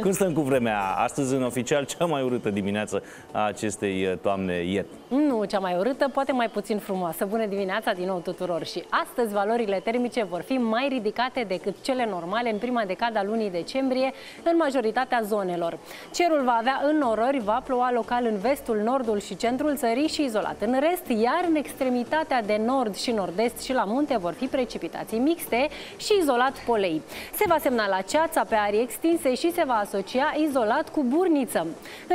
Când stăm cu vremea? Astăzi, în oficial, cea mai urâtă dimineață a acestei toamne ieri. Nu cea mai urâtă, poate mai puțin frumoasă. Bună dimineața din nou tuturor! Și astăzi valorile termice vor fi mai ridicate decât cele normale în prima decadă a lunii decembrie în majoritatea zonelor. Cerul va avea înnorări, va ploua local în vestul, nordul și centrul țării și izolat în rest, iar în extremitatea de nord și nord-est și la munte vor fi precipitații mixte și izolat polei. Se va semnala ceața pe arii extinse și se va asocia izolat cu burniță.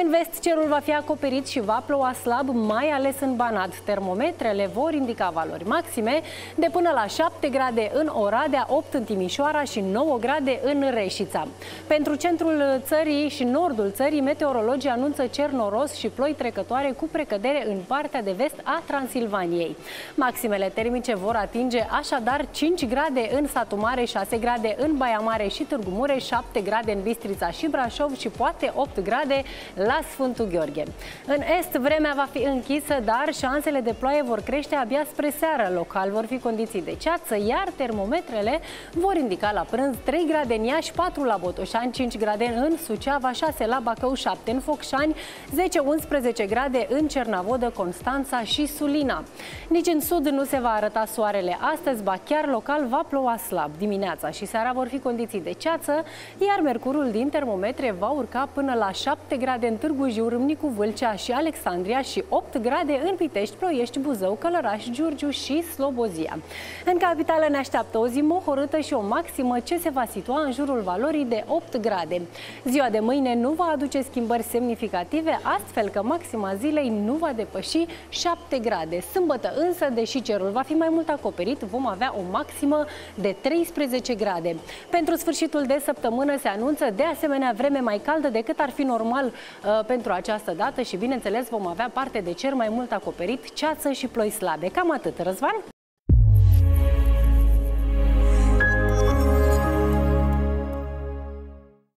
În vest, cerul va fi acoperit și va ploua slab, mai ales în Banat. Termometrele vor indica valori maxime de până la 7 grade în Oradea, 8 în Timișoara și 9 grade în Reșița. Pentru centrul țării și nordul țării, meteorologii anunță cer noros și ploi trecătoare cu precădere în partea de vest a Transilvaniei. Maximele termice vor atinge așadar 5 grade în Satu Mare, 6 grade în Baia Mare și Târgu Mureș, 7 grade în Bistrița și Brașov și poate 8 grade la Sfântul Gheorghe. În est, vremea va fi închisă, dar șansele de ploaie vor crește abia spre seară. Local vor fi condiții de ceață, iar termometrele vor indica la prânz 3 grade în Iași, 4 la Botoșani, 5 grade în Suceava, 6 la Bacău, 7 în Focșani, 10-11 grade în Cernavodă, Constanța și Sulina. Nici în sud nu se va arăta soarele astăzi, ba chiar local va ploua slab. Dimineața și seara vor fi condiții de ceață, iar mercurul din termometre va urca până la 7 grade în Târgu Jiu, Râmnicu, Vâlcea și Alexandria și 8 grade în Pitești, Ploiești, Buzău, Călăraș, Giurgiu și Slobozia. În capitală ne așteaptă o zi mohorâtă și o maximă ce se va situa în jurul valorii de 8 grade. Ziua de mâine nu va aduce schimbări semnificative, astfel că maxima zilei nu va depăși 7 grade. Sâmbătă însă, deși cerul va fi mai mult acoperit, vom avea o maximă de 13 grade. Pentru sfârșitul de săptămână se anunță de asemenea vreme mai caldă decât ar fi normal pentru această dată și bineînțeles vom avea parte de cer mai mult acoperit, ceață și ploi slabe. Cam atât, Răzvan!